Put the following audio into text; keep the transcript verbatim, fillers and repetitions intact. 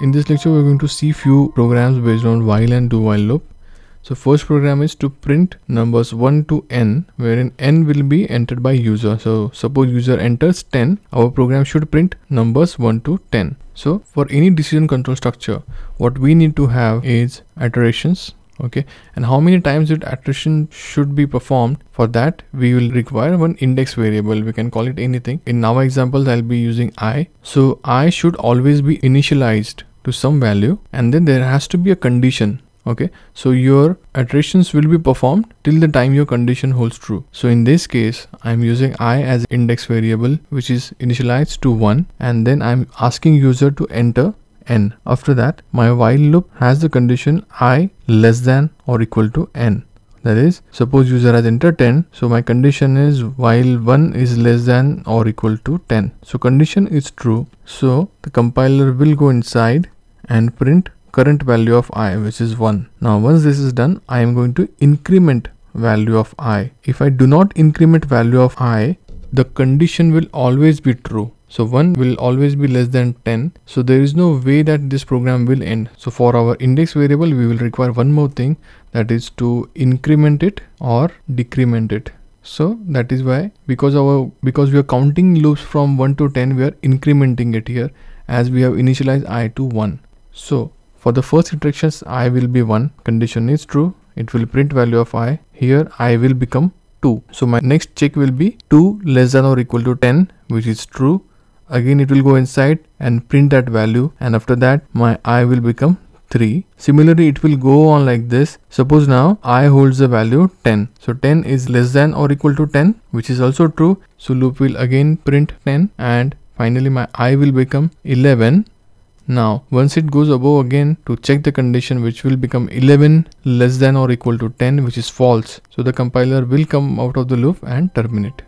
In this lecture, we're going to see few programs based on while and do while loop. So first program is to print numbers one to n, wherein n will be entered by user. So suppose user enters ten, our program should print numbers one to ten. So for any decision control structure, what we need to have is iterations, okay, and how many times that iteration should be performed. For that we will require one index variable. We can call it anything. In our examples, I'll be using I. So I should always be initialized to some value, and then there has to be a condition. Okay, so your iterations will be performed till the time your condition holds true. So in this case, I'm using I as index variable, which is initialized to one, and then I'm asking user to enter n. After that, my while loop has the condition I less than or equal to n. That is, suppose user has entered ten, so my condition is while one is less than or equal to ten. So condition is true. So the compiler will go inside and print current value of I, which is one. Now once this is done, I am going to increment value of I. If I do not increment value of I, the condition will always be true. So one will always be less than ten. So there is no way that this program will end. So for our index variable, we will require one more thing, that is to increment it or decrement it. So that is why, because our because we are counting loops from one to ten, we are incrementing it here, as we have initialized I to one. So for the first iterations, I will be one, condition is true, it will print value of I. Here I will become two. So my next check will be two less than or equal to ten, which is true. Again it will go inside and print that value, and after that my I will become three. Similarly, it will go on like this. Suppose now I holds the value ten. So ten is less than or equal to ten, which is also true. So loop will again print ten, and finally my I will become eleven. Now once it goes above again to check the condition, which will become eleven less than or equal to ten, which is false. So the compiler will come out of the loop and terminate.